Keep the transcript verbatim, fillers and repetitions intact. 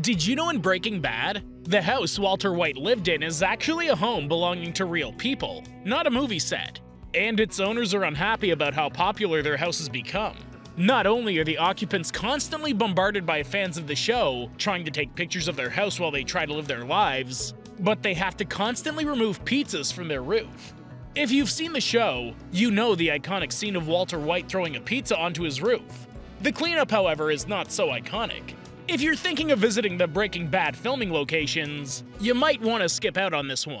Did you know in Breaking Bad, the house Walter White lived in is actually a home belonging to real people, not a movie set? And its owners are unhappy about how popular their house has become. Not only are the occupants constantly bombarded by fans of the show, trying to take pictures of their house while they try to live their lives, but they have to constantly remove pizzas from their roof. If you've seen the show, you know the iconic scene of Walter White throwing a pizza onto his roof. The cleanup, however, is not so iconic. If you're thinking of visiting the Breaking Bad filming locations, you might want to skip out on this one.